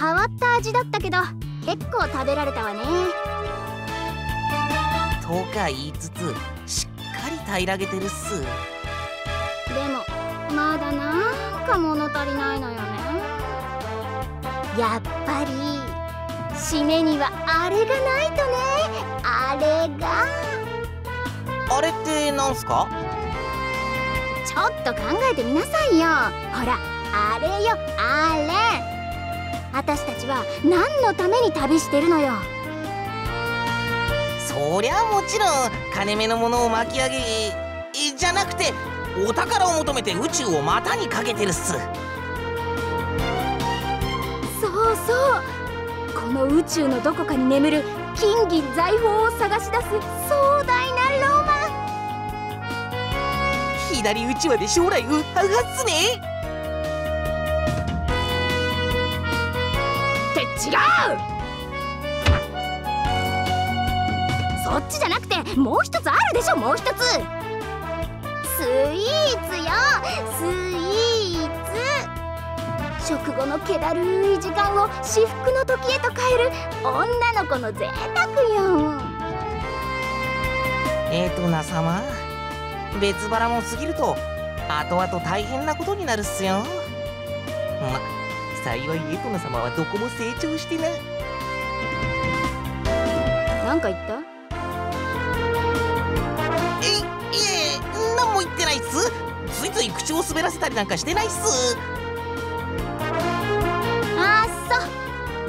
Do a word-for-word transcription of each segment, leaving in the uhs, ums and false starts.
変わった味だったけど結構食べられたわね。とか言いつつしっかり平らげてるっす。でもまだなんか物足りないのよね。やっぱり締めにはあれがないとね。あれがあれってなんすか？ちょっと考えてみなさいよ。ほらあれよあれ。私たちは何のために旅してるのよ。そりゃもちろん金目のものを巻き上げじゃなくてお宝を求めて宇宙を股にかけてるっす。そうそう、この宇宙のどこかに眠る金銀財宝を探し出す壮大なロマン。左うちわで将来うったうはっすね。違う、そっちじゃなくてもう一つあるでしょ。もう一つスイーツよスイーツ。食後の気だるい時間を至福の時へと変える女の子の贅沢よ。えーとなさま、別腹も過ぎると後々大変なことになるっすよ。ま幸いエトナ様はどこも成長してない。なんか言った？え、いえ、なんも言ってないっす。ついつい口を滑らせたりなんかしてないっす。あっそ、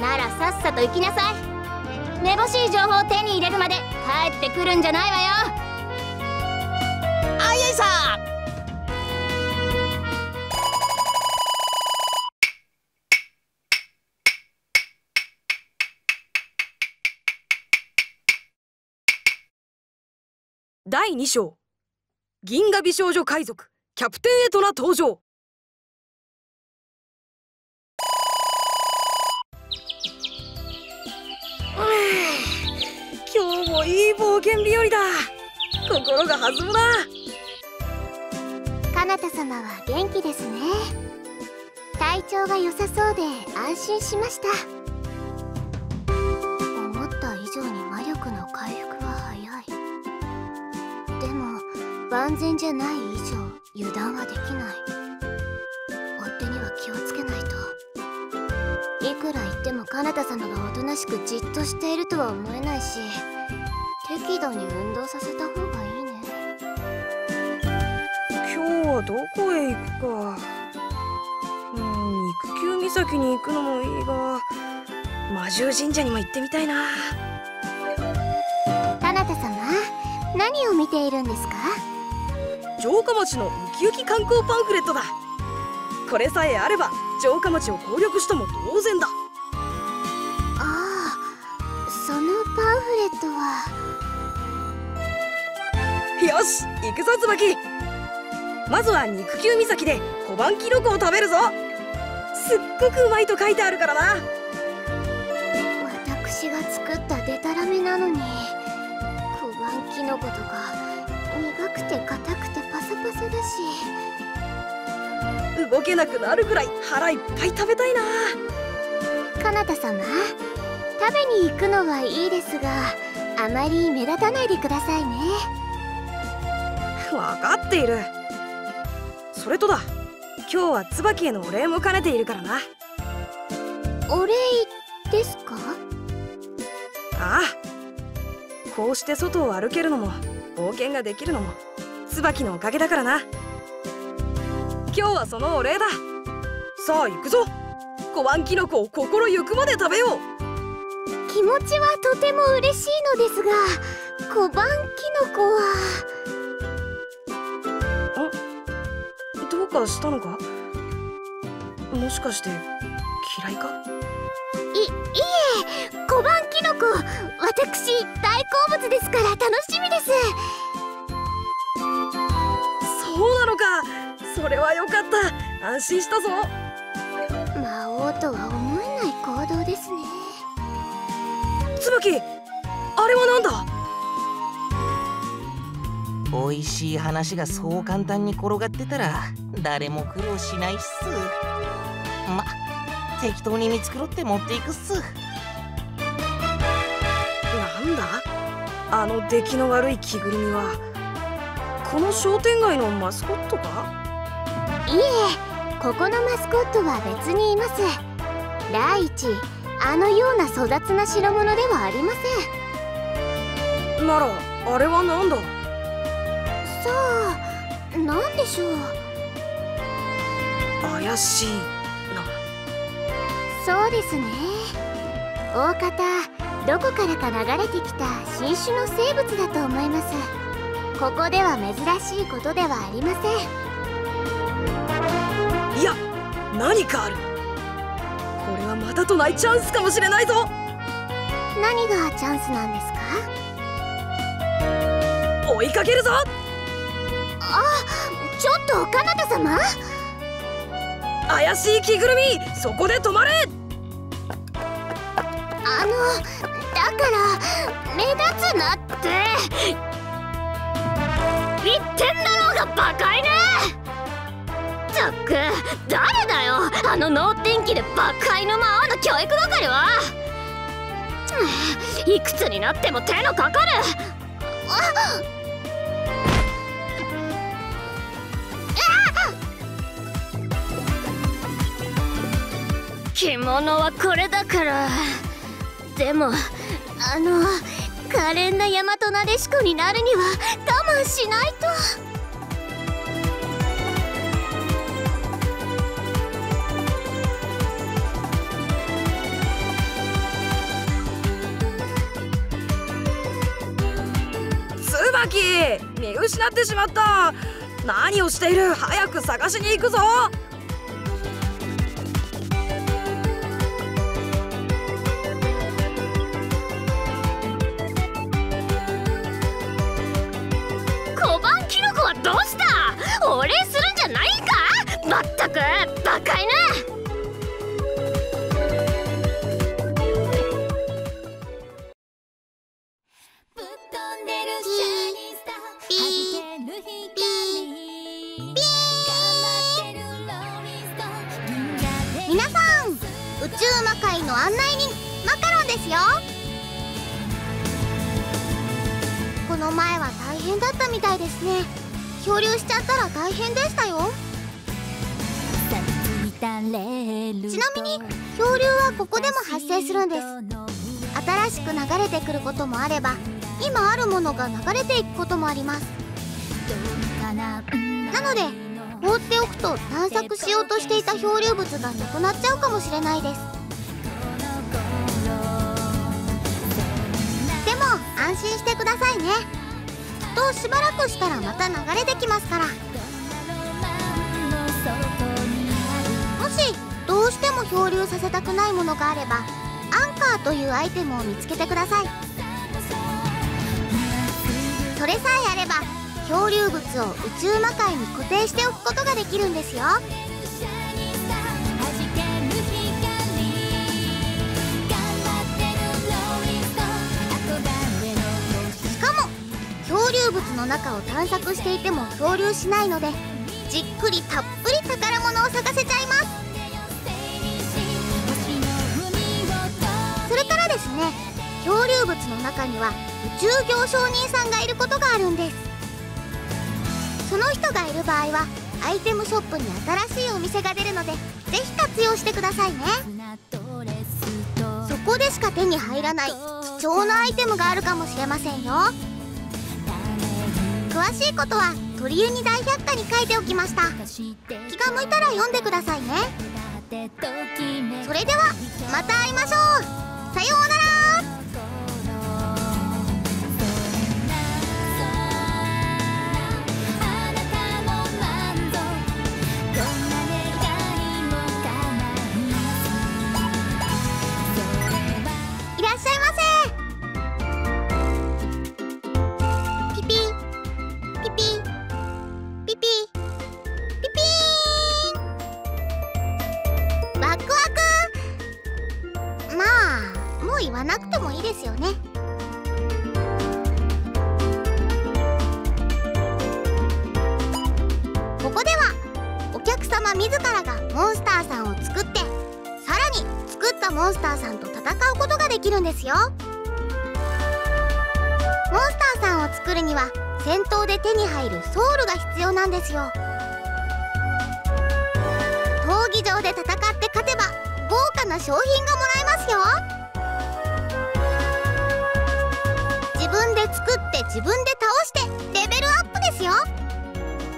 ならさっさと行きなさい。めぼしい情報を手に入れるまで帰ってくるんじゃないわよ。あいあいさーだいに章、銀河美少女海賊キャプテンエトナ登場。今日もいい冒険日和だ。心が弾むな。かなた様は元気ですね。体調が良さそうで安心しました。思った以上に魔力の回復は早い。でも万全じゃない以上油断はできない。追っ手には気をつけないと。いくら言ってもかなた様がおとなしくじっとしているとは思えないし、適度に運動させた方がいいね。今日はどこへ行くか。うん、肉球岬に行くのもいいが、魔獣神社にも行ってみたいな。かなた様、何を見ているんですか？城下町のウキウキ観光パンフレットだ。これさえあれば城下町を攻略しても当然だ。ああ、そのパンフレットは。よし行くぞ椿。まずは肉球岬で小判キノコを食べるぞ。すっごくうまいと書いてあるからな。私が作ったデタラメなのにキノコとか苦くて硬くてパサパサだし、動けなくなるくらい腹いっぱい食べたいな。かなた様、食べに行くのはいいですがあまり目立たないでくださいね。わかっている。それとだ、今日は椿へのお礼も兼ねているからな。お礼ですか？ああ、こうして外を歩けるのも冒険ができるのも椿のおかげだからな。今日はそのお礼だ。さあ行くぞ。小判キノコを心ゆくまで食べよう。気持ちはとても嬉しいのですが、小判キノコは。ん？どうかしたのか？もしかして嫌いか？い、いえ、小判キノコ、私大好物ですから楽しみです。そうなのか、それはよかった。安心したぞ。魔王とは思えない行動ですね。椿、あれはなんだ？おいしい話がそう簡単に転がってたら誰も苦労しないっす。ま適当に見繕って持っていくっす。なんだあの出来の悪い着ぐるみは。この商店街のマスコットか？いえ、ここのマスコットは別にいます。第一、あのような粗雑な代物ではありません。ならあれはなんだ？さあ、なんでしょう。怪しいな。そうですね。大方どこからか流れてきた新種の生物だと思います。ここでは珍しいことではありません。いや、何かある。これはまたとないチャンスかもしれないぞ。何がチャンスなんですか？追いかけるぞ。あ、ちょっと彼方様。怪しい着ぐるみ、そこで止まれ。あの、だから目立つなって言ってんだろうが、バカいね。たっく、誰だよあの能天気でバカいのままの教育係は。いくつになっても手のかかる。あっ、着物はこれだから。でもあの可憐な大和撫子になるには我慢しないと。椿、見失ってしまった。何をしている。早く探しに行くぞ。どうした？お礼するんじゃないか？まったくバカいな。皆さん、宇宙魔界の案内人マカロンですよ。この前は大変だったみたいですね。漂流しちゃったら大変でしたよ。ちなみに漂流はここでも発生するんです。新しく流れてくることもあれば、今あるものが流れていくこともあります。なので放っておくと探索しようとしていた漂流物がなくなっちゃうかもしれないです。でも安心してくださいね。としばらくしたらまた流れてきますから。もしどうしても漂流させたくないものがあれば、アンカーというアイテムを見つけてください。それさえあれば漂流物を宇宙魔界に固定しておくことができるんですよ。漂流物の中を探索していても漂流しないので、じっくりたっぷり宝物を探せちゃいます。それからですね、漂流物の中には宇宙行商人さんがいることがあるんです。その人がいる場合はアイテムショップに新しいお店が出るので、ぜひ活用してくださいね。そこでしか手に入らない貴重なアイテムがあるかもしれませんよ。詳しいことは「鳥湯に大百科」に書いておきました。気が向いたら読んでくださいね。それではまた会いましょう。さようなら。言わなくてもいいですよね。ここではお客様自らがモンスターさんを作って、さらにったモンスターさんと戦うことができるんですよ。モンスターさんを作るには戦闘で手に入るソウルが必要なんですよ。闘技場で戦って勝てば豪華な賞品がもらえますよ。自分で作って自分で倒してレベルアップですよ。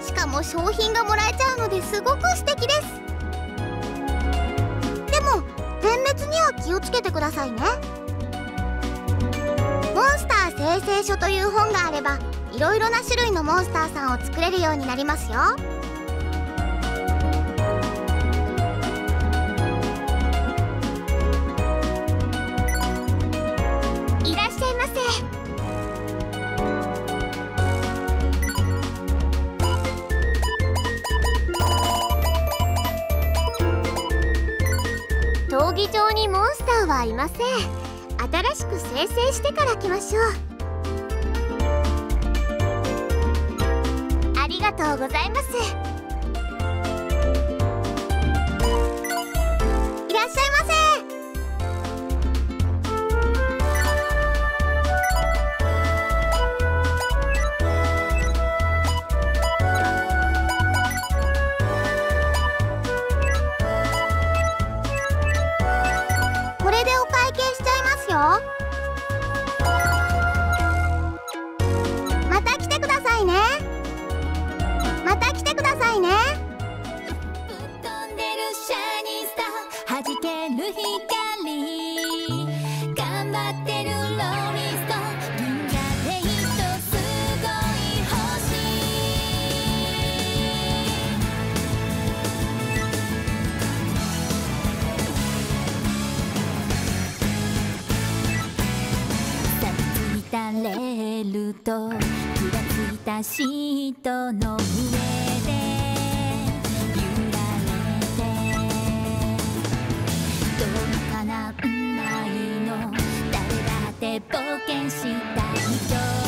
しかも賞品がもらえちゃうのですごく素敵です。でも点滅には気をつけてくださいね。モンスター生成書という本があればいろいろな種類のモンスターさんを作れるようになりますよ。いらっしゃいませ。闘技場にモンスターはいません。新しく生成してから来ましょう。ありがとうございます。いらっしゃいませ。これでお会計しちゃいますよ。シートの上で揺られてどうかなんないの。誰だって冒険したい人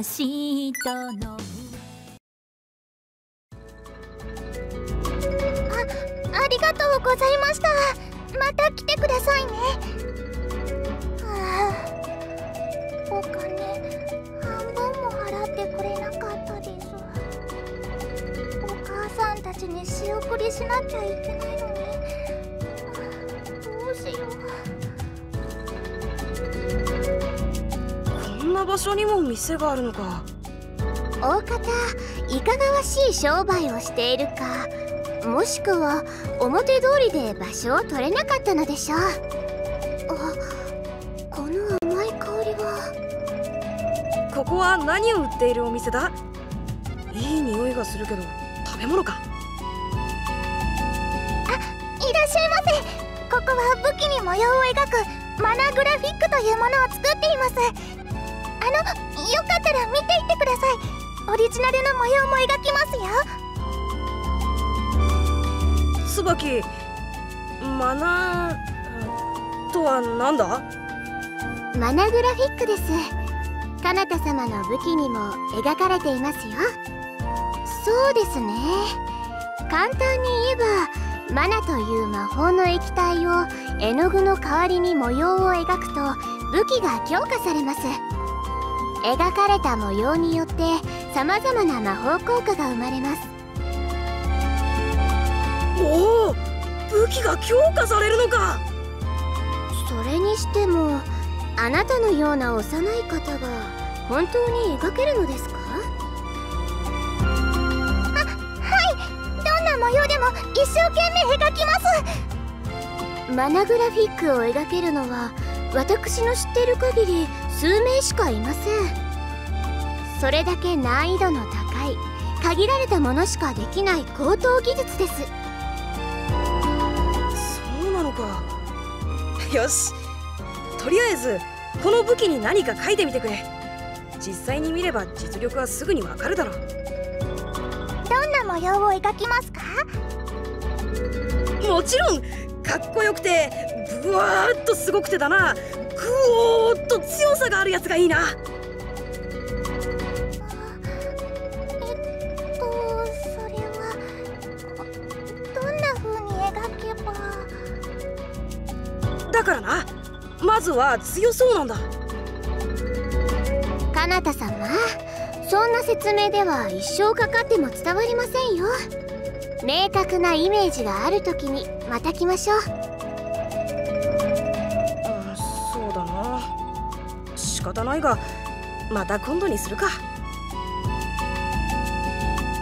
シートのあ、ありがとうございました。また来てくださいね。はあ、お金半分も払ってくれなかったです。お母さんたちに仕送りしなきゃいけないのに、はあ、どうしよう。こんな場所にも店があるのか。大方いかがわしい商売をしているか、もしくは表通りで場所を取れなかったのでしょう。あ、この甘い香りは。ここは何を売っているお店だ。いい匂いがするけど食べ物か。あ、いらっしゃいませ。ここは武器に模様を描くマナグラフィックというものを作っています。あの、よかったら見ていってください。オリジナルの模様も描きますよ。椿、マナーとはなんだ？マナグラフィックです。かなた様の武器にも描かれていますよ。そうですね。簡単に言えばマナという魔法の液体を絵の具の代わりに模様を描くと武器が強化されます。描かれた模様によってさまざまな魔法効果が生まれます。おお、武器が強化されるのか。それにしてもあなたのような幼い方が本当に描けるのですか？あ、はい、どんな模様でも一生懸命描きます。マナグラフィックを描けるのは私の知ってる限り数名しかいません。それだけ難易度の高い限られたものしかできない高等技術です。そうなのか。よし、とりあえずこの武器に何か書いてみてくれ。実際に見れば実力はすぐにわかるだろう。どんな模様を描きますか？もちろんかっこよくてブワーっとすごくてだな、グオーっと強さがあるやつがいいな。だからな、まずは強そうなんだ。かなた様、そんな説明では一生かかっても伝わりませんよ。明確なイメージがあるときにまた来ましょう。うん、そうだな、仕方ないがまた今度にするか。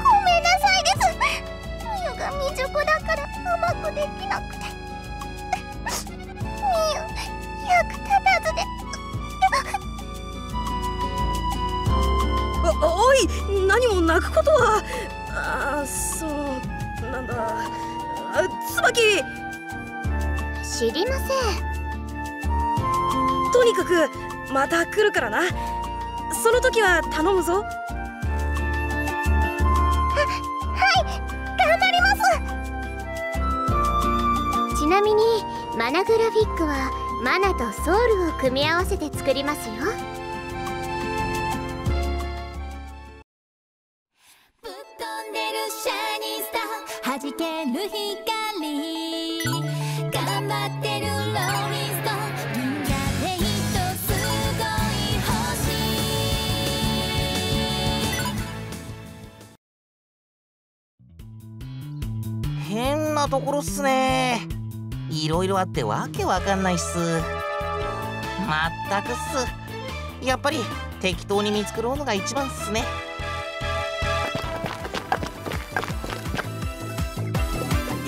ごめんなさいです。みゆが未熟だからうまくできなくて。お, おい、何も泣くことは。ああ、そうなんだ。あ、椿、知りません。とにかくまた来るからな。その時は頼むぞ。は、はい、頑張ります。ちなみにマナグラフィックはマナとソウルを組み合わせて作りますよ。変なところっすね。いろいろあってわけわかんないっす。まったくっす。やっぱり適当に見繕うのが一番っすね。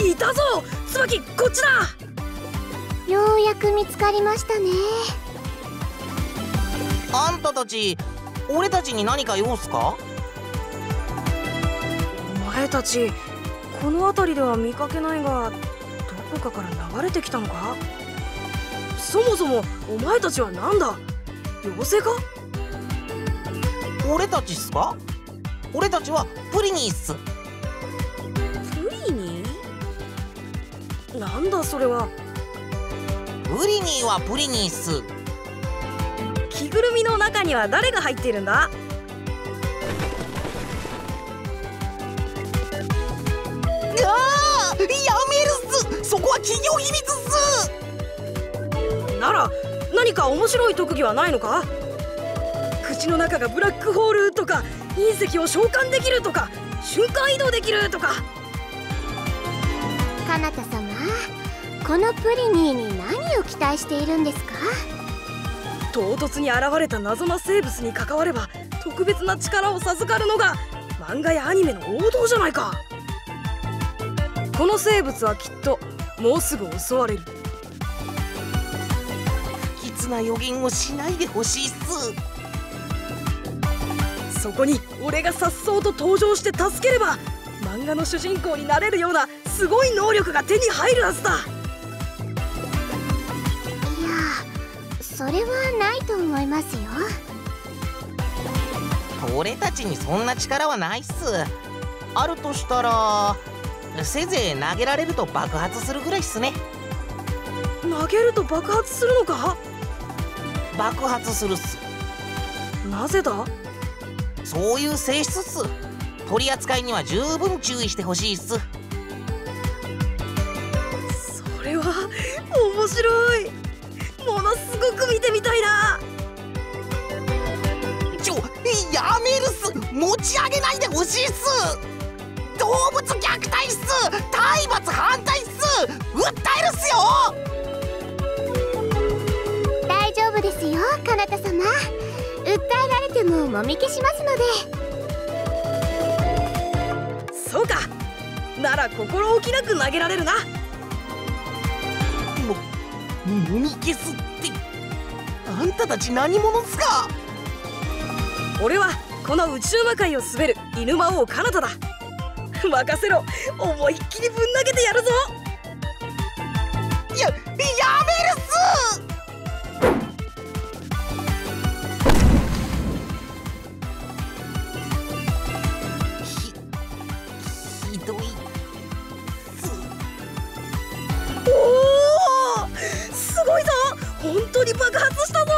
いたぞ、椿、こっちだ。ようやく見つかりましたね。あんたたち、俺たちに何か用っすか？お前たち、この辺りでは見かけないが、どこかから流れてきたのか？そもそもお前たちはなんだ？妖精か？俺たちっすか？俺たちはプリニーっす。プリニー？なんだそれは。プリニーはプリニーっす。着ぐるみの中には誰が入っているんだ？やめるっす。そこは企業秘密っす。なら何か面白い特技はないのか？口の中がブラックホールとか、隕石を召喚できるとか、瞬間移動できるとか。かなた様、このプリニーに何を期待しているんですか？唐突に現れた謎の生物に関われば特別な力を授かるのが漫画やアニメの王道じゃないか。この生物はきっともうすぐ襲われる。不吉な予言をしないでほしいっす。そこに俺がさっそうと登場して助ければ、漫画の主人公になれるようなすごい能力が手に入るはずだ。いや、それはないと思いますよ。俺たちにそんな力はないっす。あるとしたらせいぜい投げられると爆発するぐらいっすね。投げると爆発するのか？爆発するっす。なぜだ？そういう性質っす。取り扱いには十分注意してほしいっす。それは面白い。ものすごく見てみたいな。ちょ、やめるっす。持ち上げないでほしいっす。動物虐待っす。体罰反対っす。訴えるっすよ。ですよ、かなた様。訴えられてももみ消しますので。そうか、なら心置きなく投げられるな。も、もみ消すってあんたたち何者っすか？俺はこの宇宙魔界を滑る犬魔王かなただ。任せろ、思いっきりぶん投げてやるぞ。や、やめるっす。本当に爆発したぞ。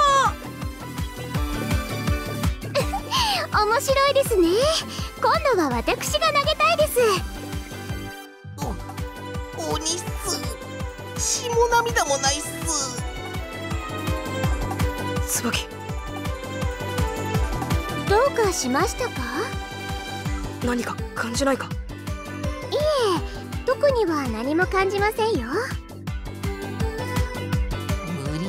面白いですね。今度は私が投げたいです。お、鬼っす。血も涙もないっす。椿、どうかしましたか？何か感じないか？いえ、特には何も感じませんよ。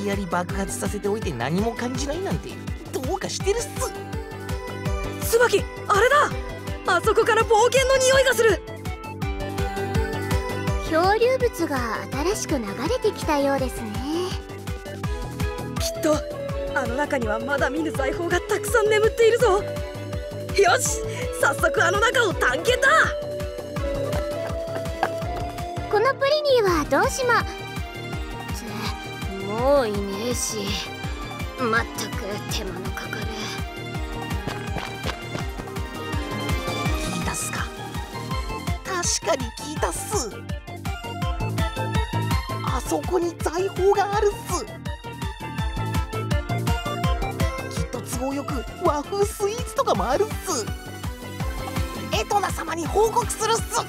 やり爆発させておいて何も感じないなんてどうかしてるっす。椿、あれだ。あそこから冒険の匂いがする。漂流物が新しく流れてきたようですね。きっとあの中にはまだ見ぬ財宝がたくさん眠っているぞ。よし、早速あの中を探検だ。このプリニーはどうしま。もういねえし、まったく手間のかかる。聞いたっすか？確かに聞いたっす。あそこに財宝があるっす。きっと都合よく和風スイーツとかもあるっす。エトナ様に報告するっす。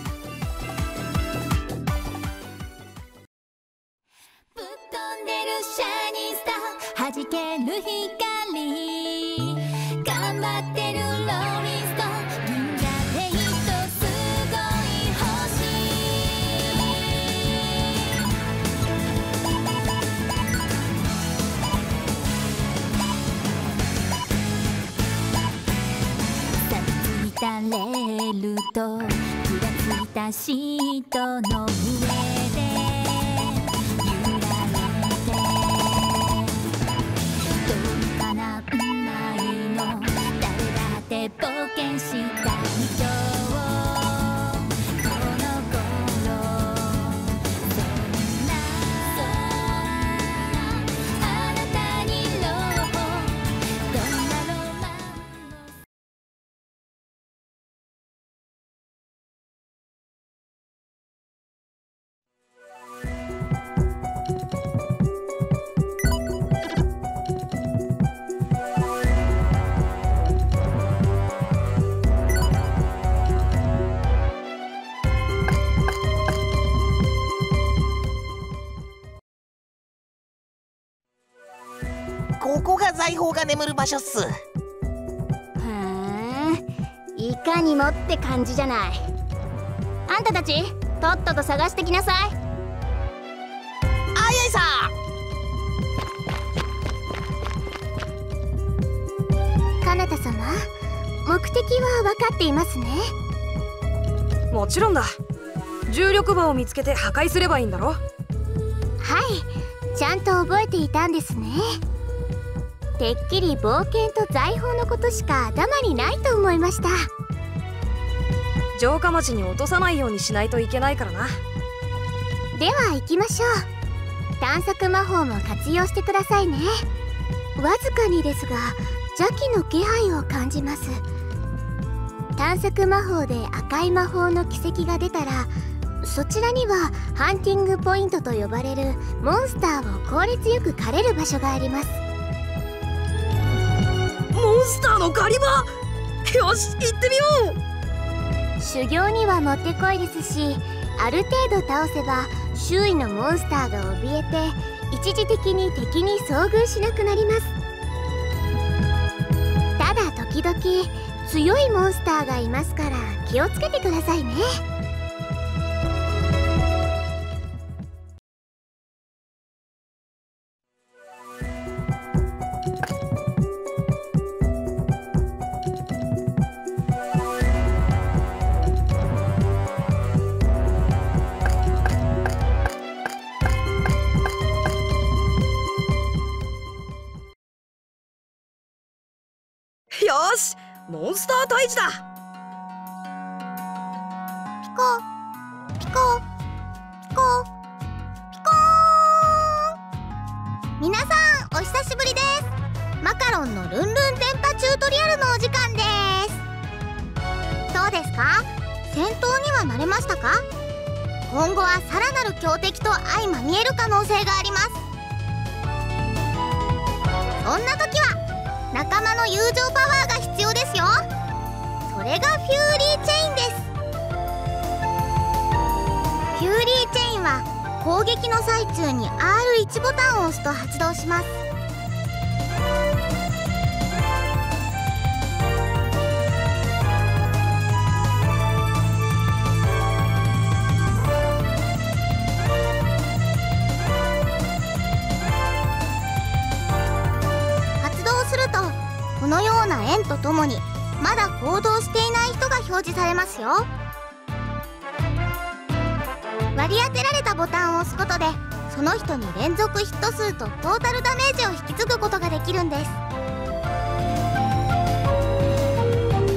シートの上で揺られてどうかなんないの。誰だって冒険した人をこの頃そんなあなたに朗報。どんなロマンを。財宝が眠る場所っす。へえ、いかにもって感じじゃない。あんたたちとっとと探してきなさい。あいあいさん。かなた様、目的は分かっていますね。もちろんだ。重力場を見つけて破壊すればいいんだろ。はい、ちゃんと覚えていたんですね。てっきり冒険と財宝のことしか頭にないと思いました。城下町に落とさないようにしないといけないからな。では行きましょう。探索魔法も活用してくださいね。わずかにですが邪気の気配を感じます。探索魔法で赤い魔法の奇跡が出たらそちらにはハンティングポイントと呼ばれるモンスターを効率よく狩れる場所があります。モンンスターの狩り場。よし、行ってみよう。修行にはもってこいですし、ある程度倒せば周囲のモンスターが怯えて一時的に敵に遭遇しなくなります。ただ時々強いモンスターがいますから気をつけてくださいね。よし、モンスター退治だ。ピコピコピコピコーン。皆さんお久しぶりです。マカロンのルンルン電波チュートリアルのお時間です。どうですか、戦闘には慣れましたか？今後はさらなる強敵と相まみえる可能性があります。そんな時は仲間の友情パワーが必要ですよ。それがフューリーチェインです。フューリーチェインは攻撃の最中に アールワン ボタンを押すと発動します。このような円とともにまだ行動していない人が表示されますよ。割り当てられたボタンを押すことでその人に連続ヒット数とトータルダメージを引き継ぐことができるんです。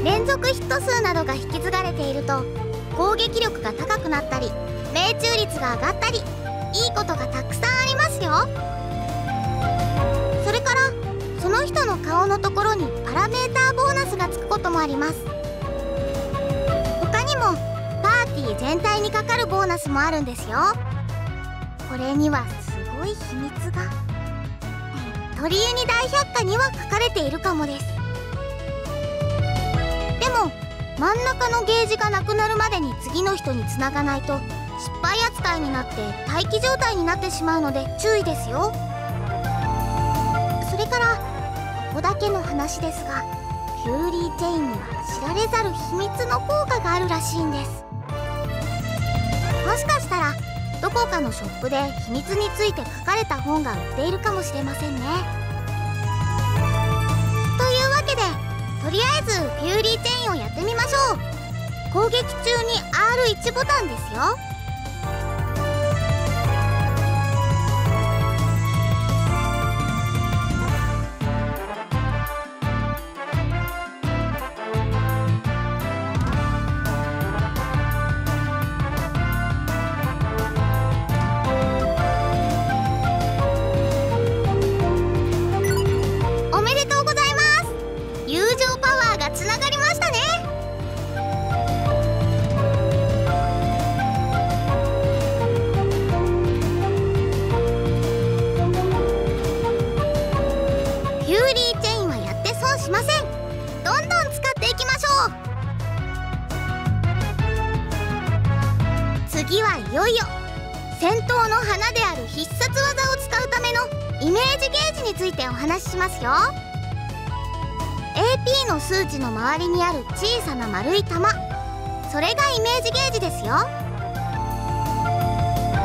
連続ヒット数などが引き継がれていると攻撃力が高くなったり命中率が上がったりいいことがたくさんありますよ。それからその人の顔のところにパラメーターボーナスがつくこともあります。他にもパーティー全体にかかるボーナスもあるんですよ。これにはすごい秘密が鳥ユニ大百科には書かれているかもです。でも真ん中のゲージがなくなるまでに次の人につながないと失敗扱いになって待機状態になってしまうので注意ですよ。それからここだけの話ですが、フューリーチェインには知られざる秘密の効果があるらしいんです。もしかしたらどこかのショップで秘密について書かれた本が売っているかもしれませんね。というわけでとりあえずフューリーチェインをやってみましょう。攻撃中に アールワン ボタンですよ。次はいよいよ戦闘の花である必殺技を使うためのイメージゲージについてお話ししますよ。 エーピー の数値の周りにある小さな丸い玉、それがイメージゲージですよ。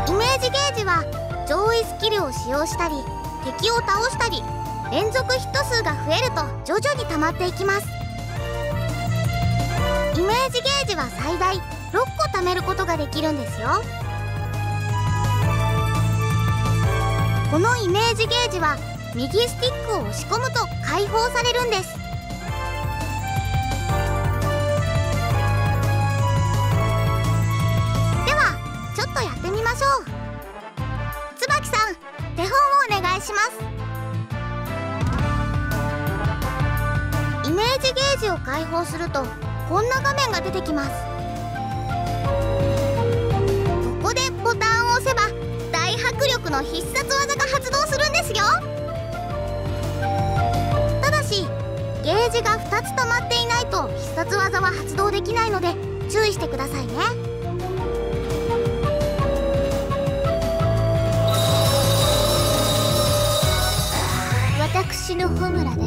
イメージゲージは上位スキルを使用したり敵を倒したり連続ヒット数が増えると徐々に溜まっていきます。イメージゲージは最大ろっこ貯めることができるんですよ。このイメージゲージは右スティックを押し込むと解放されるんです。ではちょっとやってみましょう。椿さん、手本をお願いします。イメージゲージを解放するとこんな画面が出てきます。ここでボタンを押せば大迫力の必殺技が発動するんですよ。ただしゲーージがふたつ溜まっていないと必殺技は発動できないので注意してくださいね。私のホムラで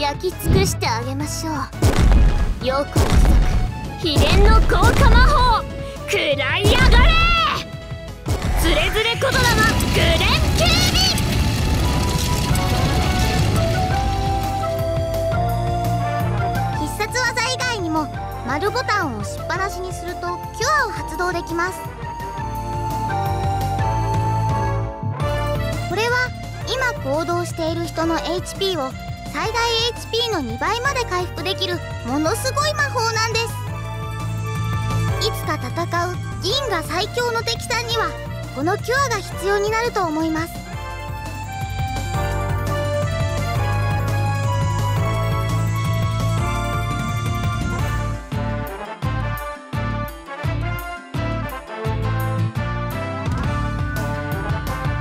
焼き尽くしてあげましょう。よく秘伝の効果魔法食らい上がれ。ズレズレ言霊グレンキービー。必殺技以外にも丸ボタンを押しっぱなしにするとキュアを発動できます。これは今行動している人の エイチピー を最大 エイチピー のにばいまで回復できるものすごい魔法なんです。いつか戦う銀河最強の敵さんにはこのキュアが必要になると思います。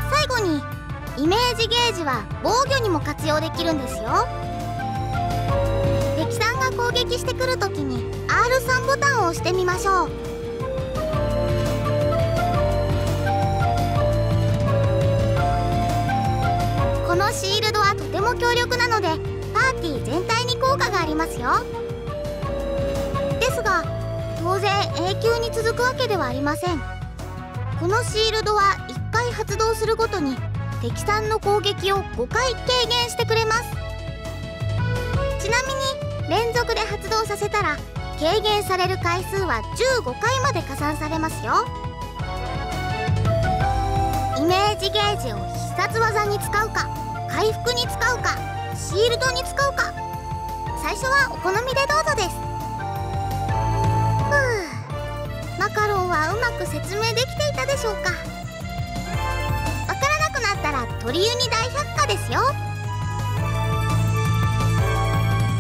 最後にイメージゲージは防御にも活用できるんですよ。敵さんが攻撃してくるときに アールスリー ボタンを押してみましょう。このシールドはとても強力なのでパーティー全体に効果がありますよ。ですが当然永久に続くわけではありません。このシールドはいっかい発動するごとに敵さんの攻撃をごかい軽減してくれます。ちなみに連続で発動させたら軽減される回数はじゅうごかいまで加算されますよ。イメージゲージを必殺技に使うか回復に使うかシールドに使うか最初はお好みでどうぞです。ふう、マカロンはうまく説明できていたでしょうか。わからなくなったら鳥ユニ大百科ですよ。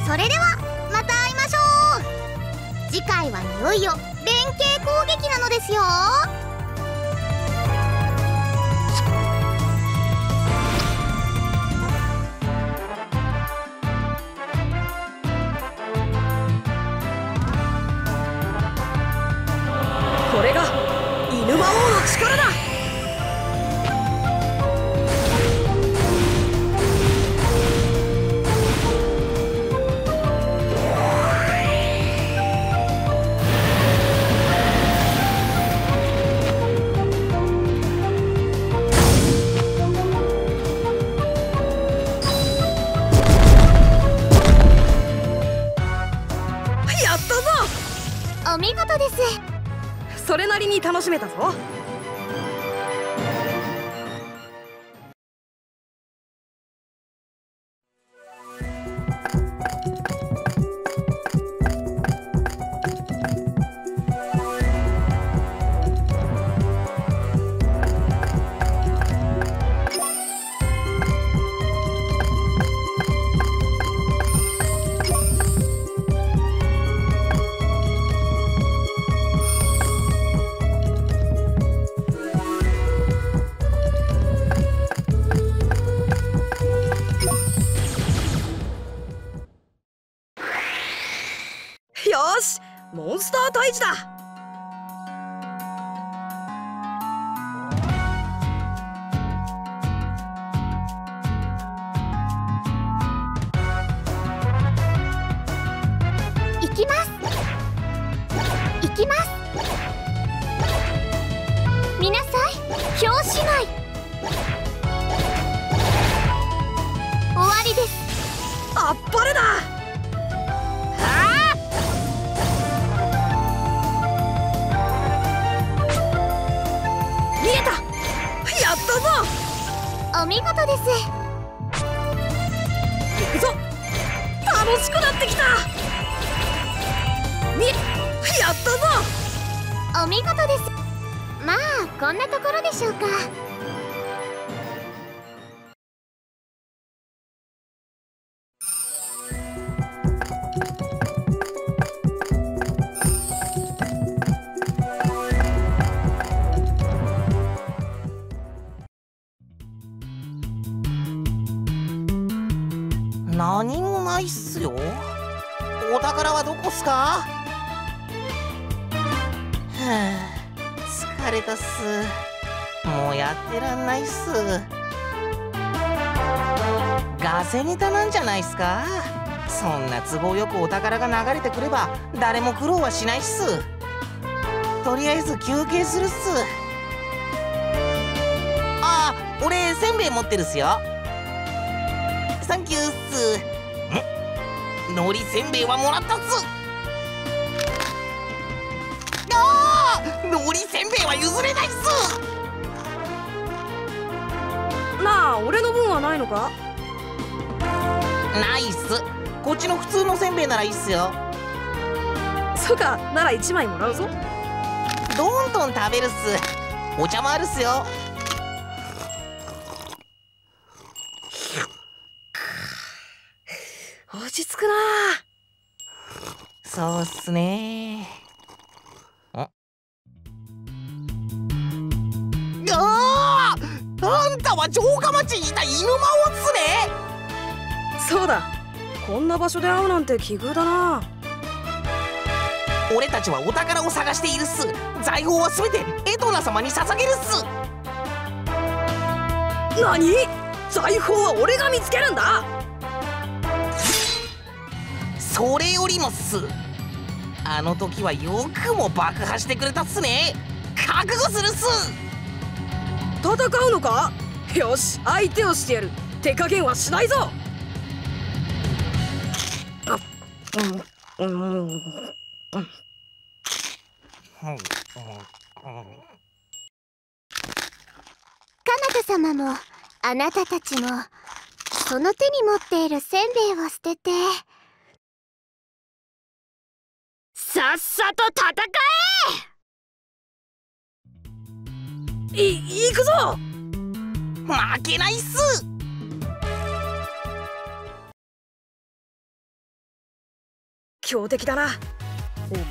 それではまた会いましょう。次回はいよいよ連携攻撃なのですよ。お見事です。それなりに楽しめたぞ。モンスター退治だ。行きます行きます。見なさい、京姉妹。終わりです。あっぱれだ。お見事です。行くぞ。楽しくなってきた。に、やったぞ。お見事です。まあこんなところでしょうか。何もないっすよ。お宝はどこっすか？はあ、疲れたっす。もうやってらんないっす。ガセネタなんじゃないっすか？そんな都合よくお宝が流れてくれば誰も苦労はしないっす。とりあえず休憩するっす。ああ、俺せんべい持ってるっすよ。サンキューっす。ん？海苔せんべいはもらったっす。ああ、海苔せんべいは譲れないっす。なあ、俺の分はないのか？ないっす。こっちの普通のせんべいならいいっすよ。そうか、ならいちまいもらうぞ。どんどん食べるっす。お茶もあるっすよ。落ち着くなあ。そうっすねー。ああー、あんたは城下町にいた犬魔王っすね。そうだ、こんな場所で会うなんて奇遇だな。俺たちはお宝を探しているっす。財宝はすべてエトナ様に捧げるっす。何？財宝は俺が見つけるんだ。それよりもっす。あの時はよくも爆破してくれたっすね。覚悟するっす。戦うのか？よし、相手をしてやる。手加減はしないぞ。あ、うん、うん、うん、うん。彼方様もあなたたちもその手に持っているせんべいを捨ててさっさと戦え！い、行くぞ！負けないっす！強敵だな。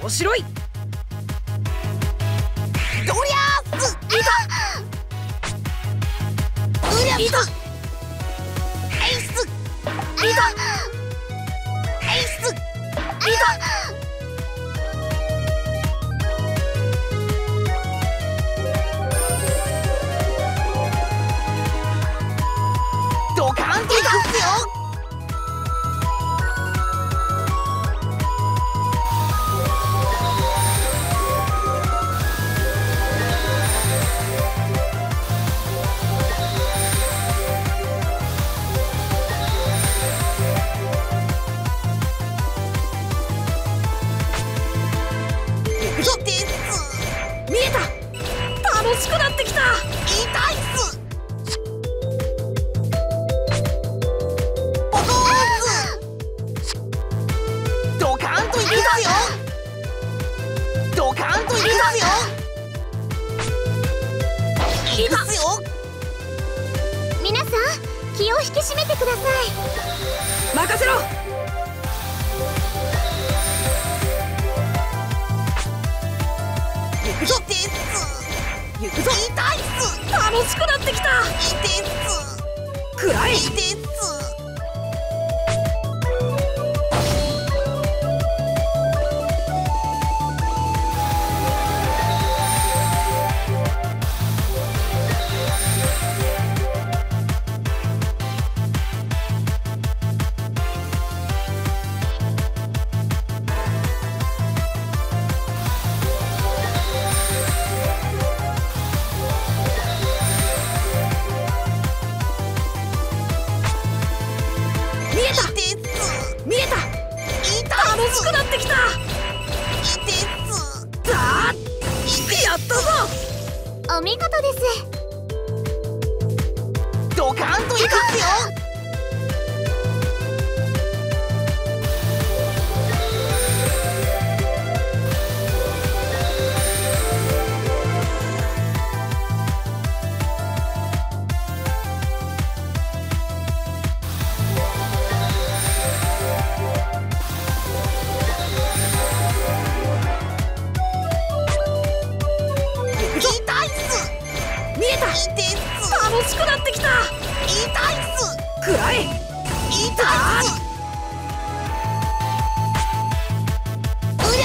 面白い！ドリャース！いた！いた！エイス！いた！エイス！いた！楽しくなってきた。痛いっす。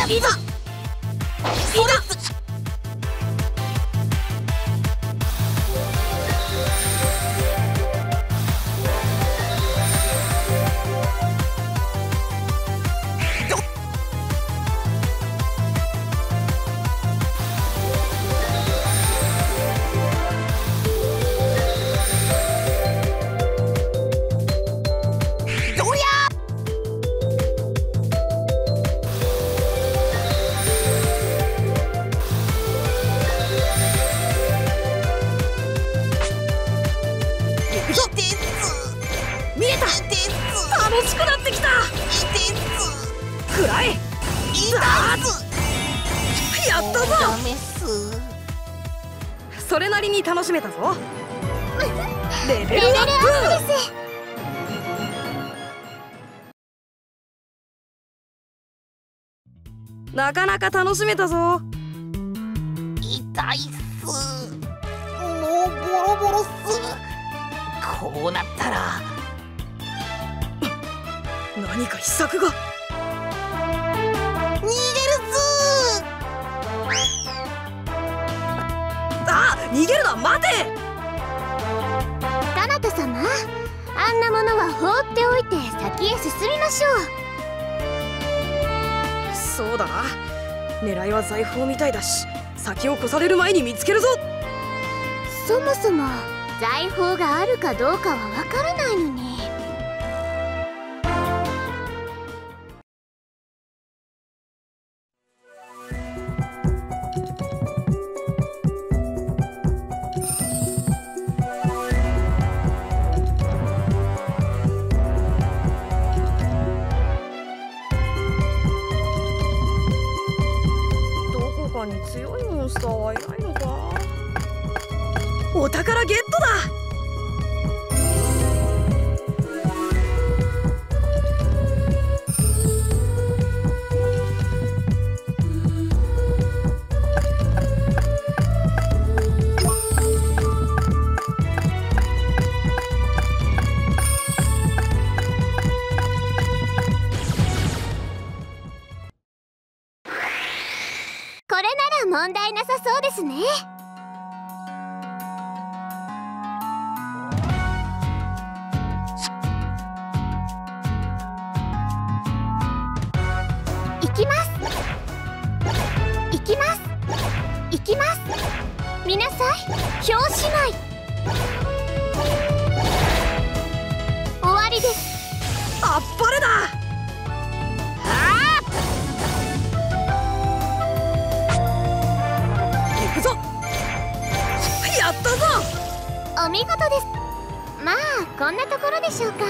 いざそれっ楽しくなってきた。暗い。やったぞ。それなりに楽しめたぞ。レベルアップです。なかなか楽しめたぞ。痛いっす。もうボロボロっす。こうなったら。何か秘策が。逃げるぞー。あ、逃げるな、待て。タナト様、あんなものは放っておいて先へ進みましょう。そうだな、狙いは財宝みたいだし、先を越される前に見つけるぞ。そもそも財宝があるかどうかは分からないのに。強いモンスターはいないのか。お宝ゲットだ。問題なさそうですね。行きます。行きます。行きます。見なさい、表紙ない。終わりです。あっぱれだ。お見事です。まあこんなところでしょうか。